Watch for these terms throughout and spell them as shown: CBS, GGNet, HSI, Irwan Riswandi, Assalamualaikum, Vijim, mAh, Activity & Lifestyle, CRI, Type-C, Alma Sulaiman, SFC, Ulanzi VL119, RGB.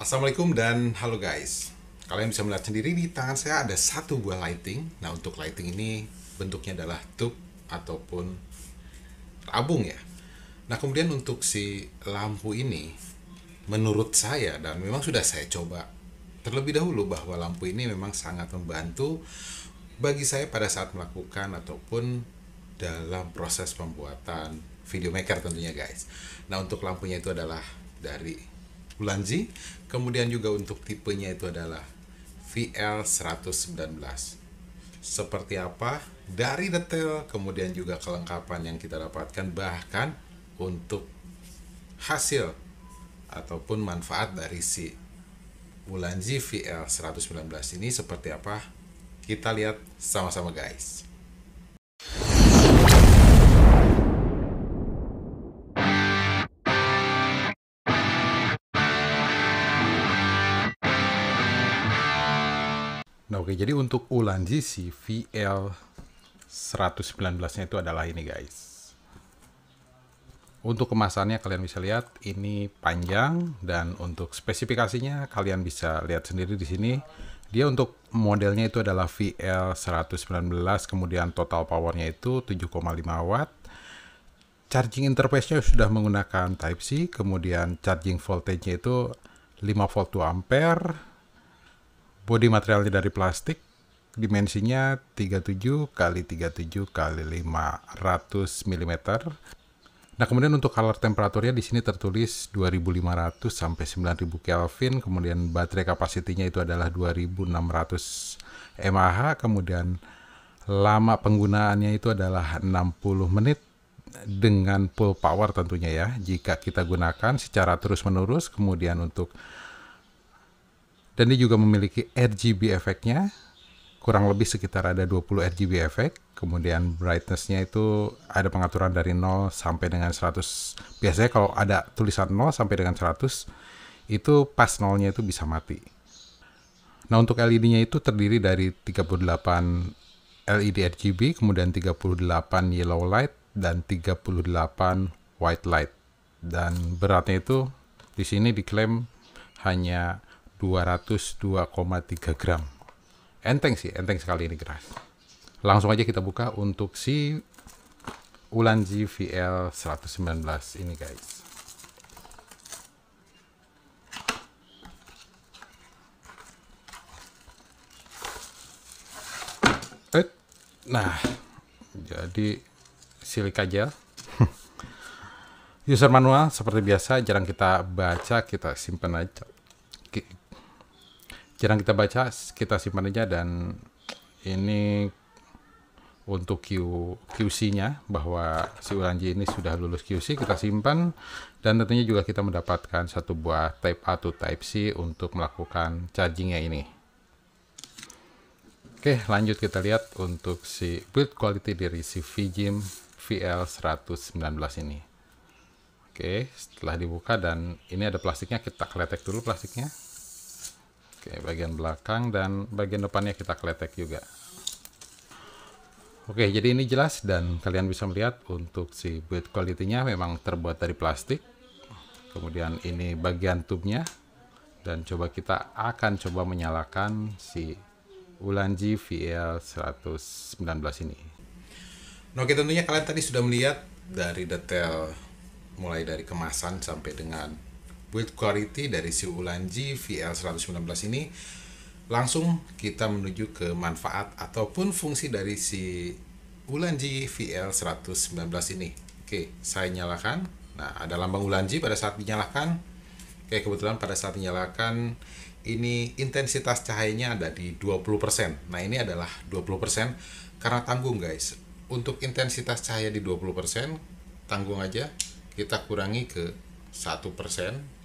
Assalamualaikum dan halo guys. Kalian bisa melihat sendiri di tangan saya ada satu buah lighting. Nah, untuk lighting ini bentuknya adalah tube ataupun rabung ya. Nah, kemudian untuk si lampu ini menurut saya, dan memang sudah saya coba terlebih dahulu, bahwa lampu ini memang sangat membantu bagi saya pada saat melakukan ataupun dalam proses pembuatan video maker tentunya guys. Nah, untuk lampunya itu adalah dari Ulanzi, kemudian juga untuk tipenya itu adalah VL119. Seperti apa dari detail, kemudian juga kelengkapan yang kita dapatkan, bahkan untuk hasil ataupun manfaat dari si Ulanzi VL119 ini seperti apa, kita lihat sama-sama guys. Nah, oke, jadi untuk Ulanzi si VL119 nya itu adalah ini guys. Untuk kemasannya kalian bisa lihat ini panjang, dan untuk spesifikasinya kalian bisa lihat sendiri di sini. Dia untuk modelnya itu adalah VL119, kemudian total powernya itu 7,5 watt. Charging interface nya sudah menggunakan Type-C, kemudian charging voltage nya itu 5 volt 2 ampere. Bodi materialnya dari plastik, dimensinya 37 x 37 x 500 mm. Nah, kemudian untuk color temperaturnya di sini tertulis 2500 sampai 9000 Kelvin, kemudian baterai kapasitinya itu adalah 2600 mAh, kemudian lama penggunaannya itu adalah 60 menit dengan full power tentunya ya, jika kita gunakan secara terus-menerus. Kemudian untuk dan dia juga memiliki RGB efeknya, kurang lebih sekitar ada 20 RGB efek. Kemudian brightness-nya itu ada pengaturan dari 0 sampai dengan 100. Biasanya kalau ada tulisan 0 sampai dengan 100, itu pas 0-nya itu bisa mati. Nah, untuk LED-nya itu terdiri dari 38 LED RGB, kemudian 38 yellow light, dan 38 white light. Dan beratnya itu di sini diklaim hanya 202,3 gram. Enteng sih, enteng sekali ini geras. Langsung aja kita buka untuk si Ulanzi VL119 ini guys. Nah, jadi silik aja. User manual seperti biasa, jarang kita baca, kita simpan aja. Kita simpan aja. Dan ini untuk QC-nya, bahwa si Ulanzi ini sudah lulus QC, kita simpan. Dan tentunya juga kita mendapatkan satu buah Type A to Type C untuk melakukan chargingnya ini. Oke, lanjut kita lihat untuk si build quality dari si VJim VL119 ini. Oke, setelah dibuka, dan ini ada plastiknya, kita kletek dulu plastiknya. Oke, bagian belakang dan bagian depannya kita kletek juga. Oke, jadi ini jelas, dan kalian bisa melihat untuk si build quality-nya memang terbuat dari plastik. Kemudian ini bagian tube-nya, dan coba kita akan coba menyalakan si Ulanzi VL119 ini. Nah, oke, tentunya kalian tadi sudah melihat dari detail mulai dari kemasan sampai dengan build quality dari si Ulanzi VL119 ini. Langsung kita menuju ke manfaat ataupun fungsi dari si Ulanzi VL119 ini. Oke, saya nyalakan. Nah, ada lambang Ulanzi pada saat dinyalakan. Oke, kebetulan pada saat dinyalakan ini intensitas cahayanya ada di 20%. Nah, ini adalah 20% karena tanggung guys. Untuk intensitas cahaya di 20%, tanggung aja kita kurangi ke 1%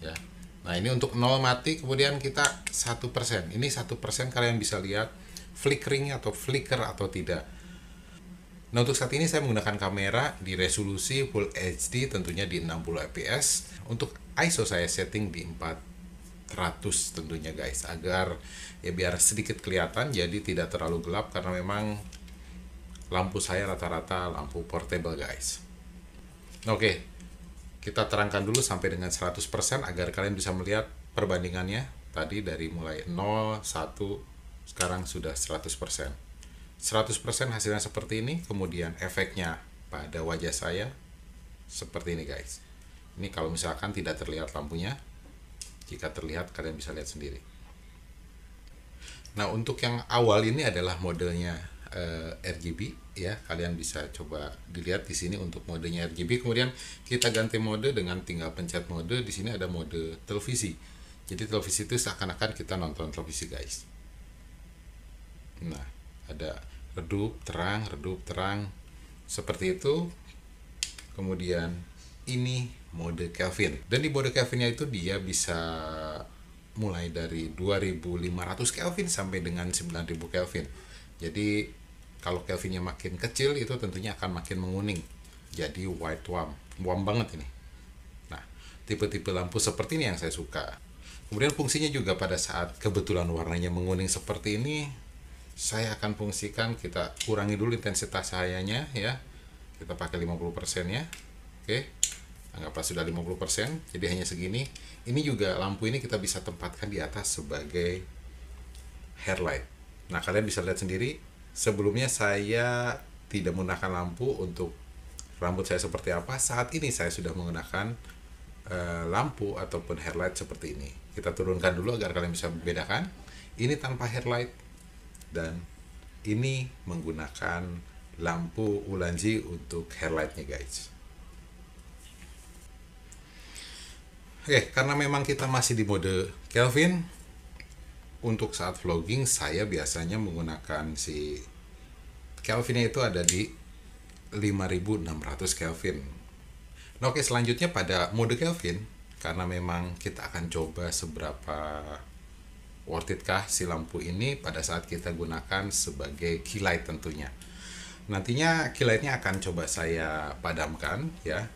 ya. Nah, ini untuk 0 mati, kemudian kita 1%. Ini 1% kalian bisa lihat flickering atau flicker atau tidak. Nah, untuk saat ini saya menggunakan kamera di resolusi Full HD tentunya di 60 fps. Untuk ISO saya setting di 400 tentunya guys, agar ya biar sedikit kelihatan, jadi tidak terlalu gelap, karena memang lampu saya rata-rata lampu portable guys. Oke, kita terangkan dulu sampai dengan 100% agar kalian bisa melihat perbandingannya tadi dari mulai 0, 1, sekarang sudah 100%. 100% hasilnya seperti ini, kemudian efeknya pada wajah saya seperti ini guys. Ini kalau misalkan tidak terlihat lampunya, jika terlihat kalian bisa lihat sendiri. Nah, untuk yang awal ini adalah modelnya RGB ya, kalian bisa coba dilihat di sini untuk modenya RGB. Kemudian kita ganti mode dengan tinggal pencet mode. Di sini ada mode televisi. Jadi televisi itu seakan-akan kita nonton televisi guys. Nah, ada redup terang seperti itu. Kemudian ini mode Kelvin. Dan di mode Kelvinnya itu dia bisa mulai dari 2500 Kelvin sampai dengan 9000 Kelvin. Jadi kalau Kelvinnya makin kecil itu tentunya akan makin menguning. Jadi white warm, warm banget ini. Nah, tipe-tipe lampu seperti ini yang saya suka. Kemudian fungsinya juga pada saat kebetulan warnanya menguning seperti ini, saya akan fungsikan, kita kurangi dulu intensitas cahayanya ya. Kita pakai 50% ya. Oke. Anggaplah sudah 50%, jadi hanya segini. Ini juga lampu ini kita bisa tempatkan di atas sebagai headlight. Nah, kalian bisa lihat sendiri, sebelumnya saya tidak menggunakan lampu untuk rambut saya seperti apa. Saat ini saya sudah menggunakan lampu ataupun headlight seperti ini. Kita turunkan dulu agar kalian bisa membedakan. Ini tanpa headlight dan ini menggunakan lampu Ulanzi untuk headlightnya guys. Oke, karena memang kita masih di mode Kelvin, untuk saat vlogging saya biasanya menggunakan si Kelvinnya itu ada di 5600 Kelvin. Nah, oke, selanjutnya pada mode Kelvin, karena memang kita akan coba seberapa worth it kah si lampu ini pada saat kita gunakan sebagai key light tentunya. Nantinya key lightnya akan coba saya padamkan ya.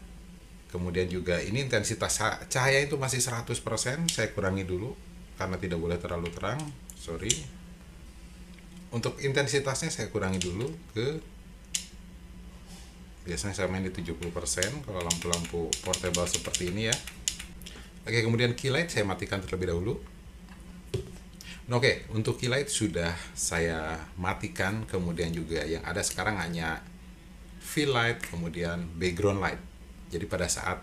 Kemudian juga ini intensitas cahaya itu masih 100%, saya kurangi dulu karena tidak boleh terlalu terang, sorry. Untuk intensitasnya saya kurangi dulu ke, biasanya saya main di 70% kalau lampu-lampu portable seperti ini ya. Oke, kemudian key light saya matikan terlebih dahulu. Nah, oke, untuk key light sudah saya matikan, kemudian juga yang ada sekarang hanya fill light, kemudian background light. Jadi pada saat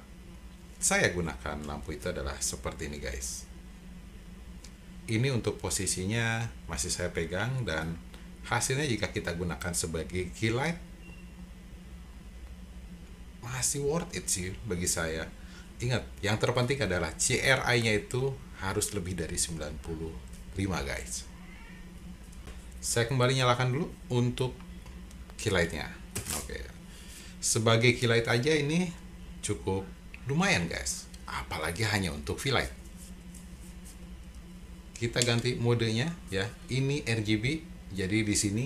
saya gunakan lampu itu adalah seperti ini guys. Ini untuk posisinya masih saya pegang, dan hasilnya jika kita gunakan sebagai key light masih worth it sih bagi saya. Ingat, yang terpenting adalah CRI nya itu harus lebih dari 95 guys. Saya kembali nyalakan dulu untuk key light nya Oke, sebagai key light aja ini cukup lumayan guys, apalagi hanya untuk V light. Kita ganti modenya ya. Ini RGB, jadi di sini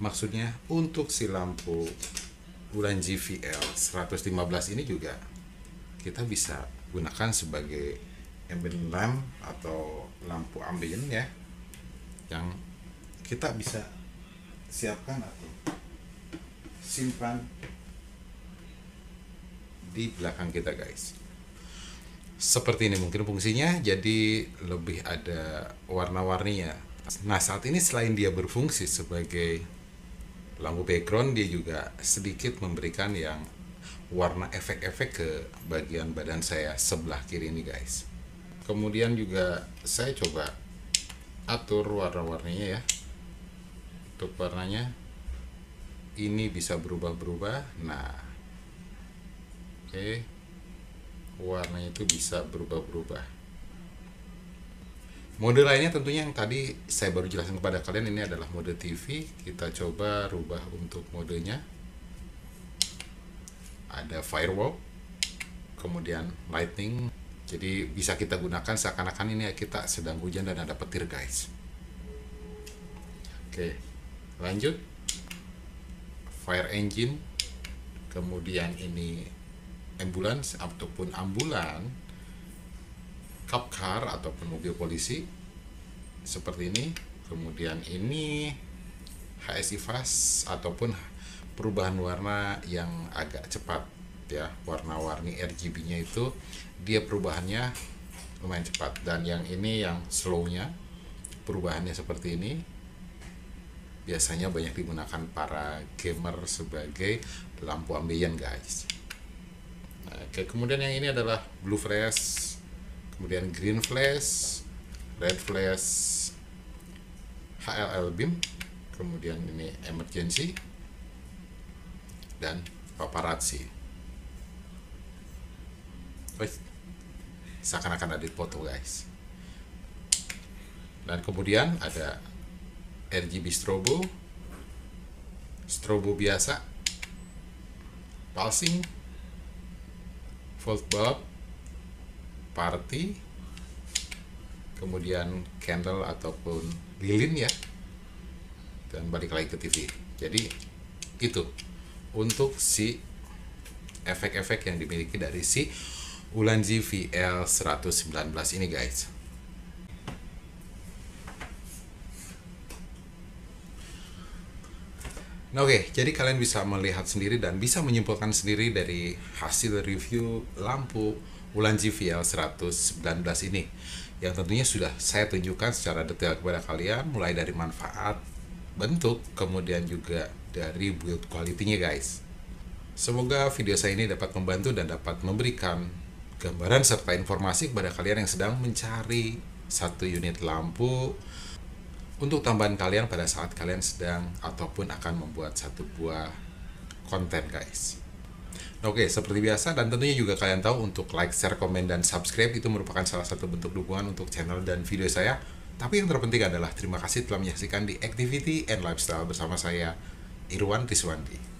maksudnya untuk si lampu Ulanzi VL115 ini juga kita bisa gunakan sebagai ambient lamp atau lampu ambient ya, yang kita bisa siapkan atau simpan di belakang kita guys. Seperti ini mungkin fungsinya, jadi lebih ada warna-warninya. Nah, saat ini selain dia berfungsi sebagai lampu background, dia juga sedikit memberikan yang warna efek-efek ke bagian badan saya sebelah kiri ini guys. Kemudian juga saya coba atur warna-warninya ya. Untuk warnanya ini bisa berubah-berubah. Nah, oke, warnanya itu bisa berubah-berubah. Mode lainnya tentunya yang tadi saya baru jelaskan kepada kalian, ini adalah mode TV. Kita coba rubah untuk modenya. Ada firewall, kemudian lightning. Jadi bisa kita gunakan seakan-akan ini kita sedang hujan dan ada petir guys. Oke, lanjut. Fire engine, kemudian ini ambulans ataupun ambulan, cop car ataupun mobil polisi seperti ini. Kemudian ini HSI fast ataupun perubahan warna yang agak cepat ya, warna-warni RGB nya itu dia perubahannya lumayan cepat. Dan yang ini yang slownya, perubahannya seperti ini, biasanya banyak digunakan para gamer sebagai lampu ambien, guys. Oke, kemudian yang ini adalah blue flash, kemudian green flash, red flash, HLL beam, kemudian ini emergency, dan paparazzi. Seakan-akan ada foto, guys. Dan kemudian ada RGB strobo, strobo biasa, pulsing, volt bulb, party, kemudian candle ataupun lilin ya, dan balik lagi ke TV. Jadi itu untuk si efek-efek yang dimiliki dari si Ulanzi VL119 ini, guys. Nah, oke, jadi kalian bisa melihat sendiri dan bisa menyimpulkan sendiri dari hasil review lampu Ulanzi VL119 ini, yang tentunya sudah saya tunjukkan secara detail kepada kalian, mulai dari manfaat, bentuk, kemudian juga dari build quality-nya, guys. Semoga video saya ini dapat membantu dan dapat memberikan gambaran serta informasi kepada kalian yang sedang mencari satu unit lampu untuk tambahan kalian pada saat kalian sedang ataupun akan membuat satu buah konten, guys. Oke, seperti biasa, dan tentunya juga kalian tahu untuk like, share, komen, dan subscribe itu merupakan salah satu bentuk dukungan untuk channel dan video saya. Tapi yang terpenting adalah terima kasih telah menyaksikan di Activity and Lifestyle bersama saya, Irwan Riswandi.